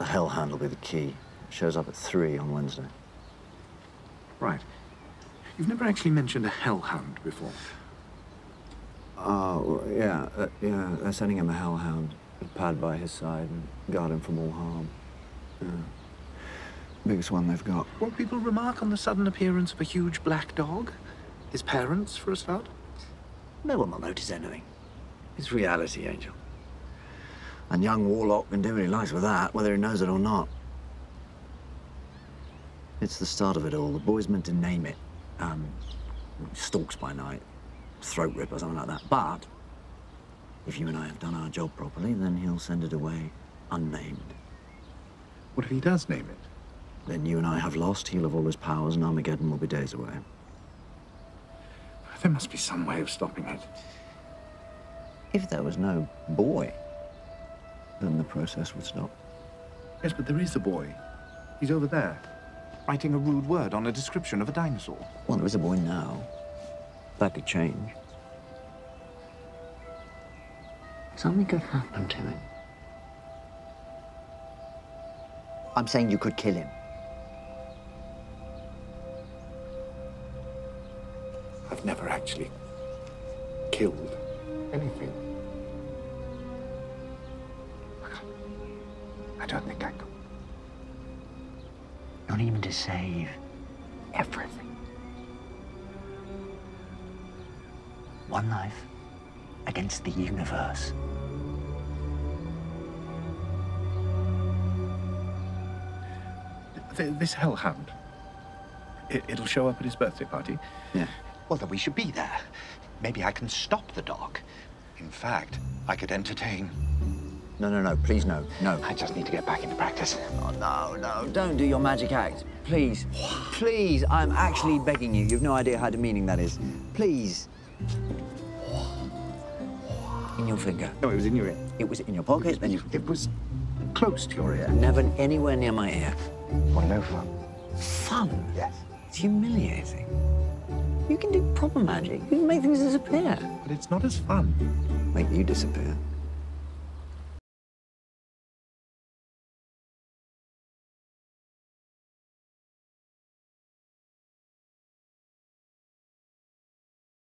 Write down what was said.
The hell hand will be the key. It shows up at 3 on Wednesday. Right. You've never actually mentioned a hell hound before. Oh, yeah. They're sending him a hell hound. A pad by his side and guard him from all harm. Yeah. Biggest one they've got. Won't people remark on the sudden appearance of a huge black dog? His parents, for a start? No one will notice anything. It's reality, Angel. And young Warlock can do what he likes with that, whether he knows it or not. It's the start of it all. The boy's meant to name it. Stalks by night, throat rip or something like that. But if you and I have done our job properly, then he'll send it away unnamed. What if he does name it? Then you and I have lost, he'll have all his powers, and Armageddon will be days away. There must be some way of stopping it. If there was no boy, then the process would stop. Yes, but there is a boy. He's over there, writing a rude word on a description of a dinosaur. Well, there is a boy now. That could change. Something could happen to him. I'm saying you could kill him. I've never actually killed anything. I don't think I could. Not even to save everything. One life against the universe. This hellhound, it'll show up at his birthday party. Yeah. Well, then we should be there. Maybe I can stop the dog. In fact, I could entertain. No, please no. I just need to get back into practice. Oh, no, don't do your magic act. Please, please, I'm actually begging you. You've no idea how demeaning that is. Please. In your finger. No, it was in your ear. It was in your pocket, then you... It was close to your ear. Never anywhere near my ear. Well, no fun. Fun? Yes. It's humiliating. You can do proper magic. You can make things disappear. But it's not as fun. Make you disappear.